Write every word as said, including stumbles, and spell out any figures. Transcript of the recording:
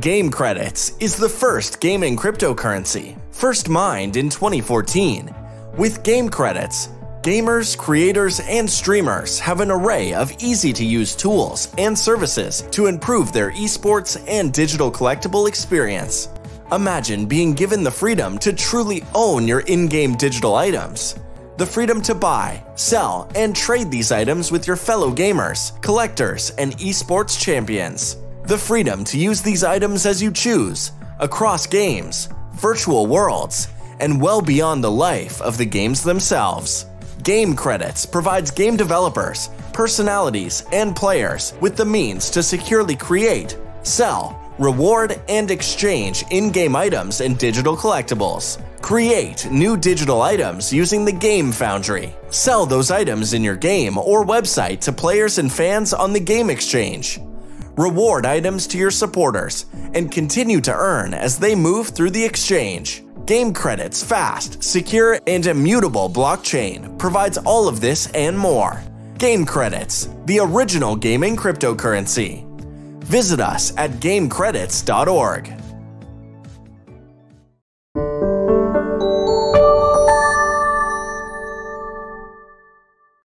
Game Credits is the first gaming cryptocurrency, first mined in twenty fourteen. With Game Credits, gamers, creators, and streamers have an array of easy-to-use tools and services to improve their esports and digital collectible experience. Imagine being given the freedom to truly own your in-game digital items. The freedom to buy, sell, and trade these items with your fellow gamers, collectors, and esports champions. The freedom to use these items as you choose, across games, virtual worlds, and well beyond the life of the games themselves. Game Credits provides game developers, personalities, and players with the means to securely create, sell, reward, and exchange in-game items and digital collectibles. Create new digital items using the Game Foundry. Sell those items in your game or website to players and fans on the Game Exchange. Reward items to your supporters and continue to earn as they move through the exchange. Game Credits' fast, secure, and immutable blockchain provides all of this and more. Game Credits, the original gaming cryptocurrency. Visit us at game credits dot org.